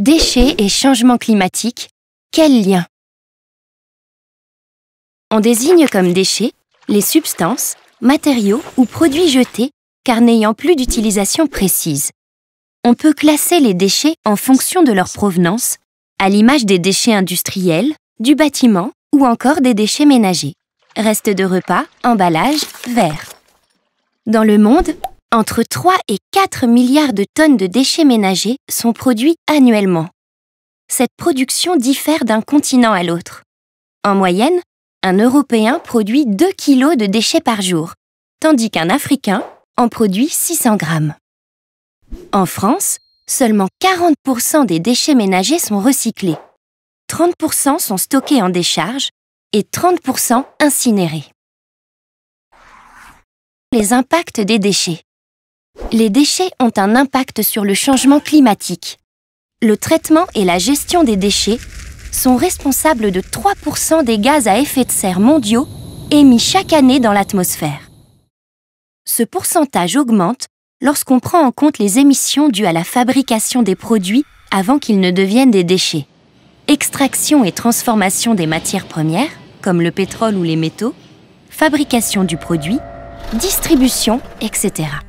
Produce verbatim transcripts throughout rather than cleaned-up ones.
Déchets et changement climatique, quel lien? On désigne comme déchets les substances, matériaux ou produits jetés car n'ayant plus d'utilisation précise. On peut classer les déchets en fonction de leur provenance, à l'image des déchets industriels, du bâtiment ou encore des déchets ménagers. Restes de repas, emballages, verres. Dans le monde, entre trois et quatre milliards de tonnes de déchets ménagers sont produits annuellement. Cette production diffère d'un continent à l'autre. En moyenne, un Européen produit deux kilos de déchets par jour, tandis qu'un Africain en produit six cents grammes. En France, seulement quarante pour cent des déchets ménagers sont recyclés, trente pour cent sont stockés en décharge et trente pour cent incinérés. Les impacts des déchets. Les déchets ont un impact sur le changement climatique. Le traitement et la gestion des déchets sont responsables de trois pour cent des gaz à effet de serre mondiaux émis chaque année dans l'atmosphère. Ce pourcentage augmente lorsqu'on prend en compte les émissions dues à la fabrication des produits avant qu'ils ne deviennent des déchets, extraction et transformation des matières premières, comme le pétrole ou les métaux, fabrication du produit, distribution, et cetera.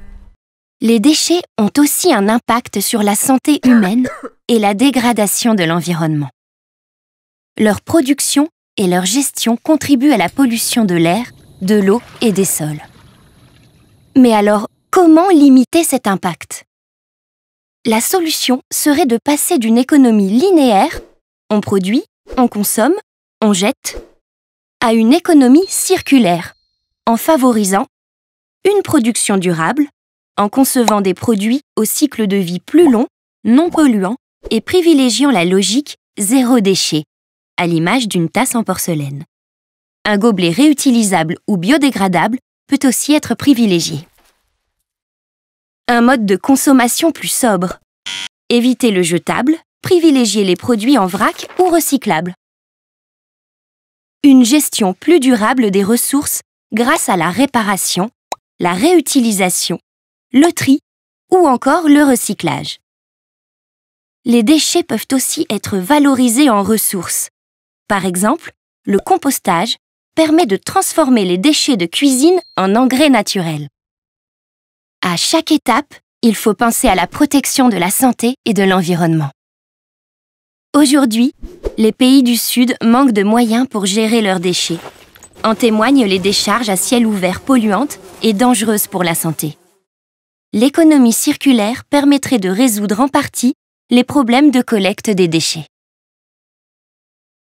Les déchets ont aussi un impact sur la santé humaine et la dégradation de l'environnement. Leur production et leur gestion contribuent à la pollution de l'air, de l'eau et des sols. Mais alors, comment limiter cet impact? La solution serait de passer d'une économie linéaire, on produit, on consomme, on jette, à une économie circulaire, en favorisant une production durable, en concevant des produits au cycle de vie plus long, non polluant et privilégiant la logique zéro déchet, à l'image d'une tasse en porcelaine. Un gobelet réutilisable ou biodégradable peut aussi être privilégié. Un mode de consommation plus sobre. Éviter le jetable, privilégier les produits en vrac ou recyclables. Une gestion plus durable des ressources grâce à la réparation, la réutilisation, le tri ou encore le recyclage. Les déchets peuvent aussi être valorisés en ressources. Par exemple, le compostage permet de transformer les déchets de cuisine en engrais naturels. À chaque étape, il faut penser à la protection de la santé et de l'environnement. Aujourd'hui, les pays du Sud manquent de moyens pour gérer leurs déchets. En témoignent les décharges à ciel ouvert polluantes et dangereuses pour la santé. L'économie circulaire permettrait de résoudre en partie les problèmes de collecte des déchets.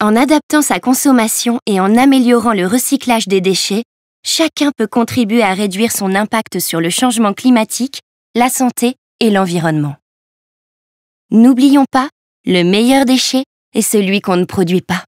En adaptant sa consommation et en améliorant le recyclage des déchets, chacun peut contribuer à réduire son impact sur le changement climatique, la santé et l'environnement. N'oublions pas, le meilleur déchet est celui qu'on ne produit pas.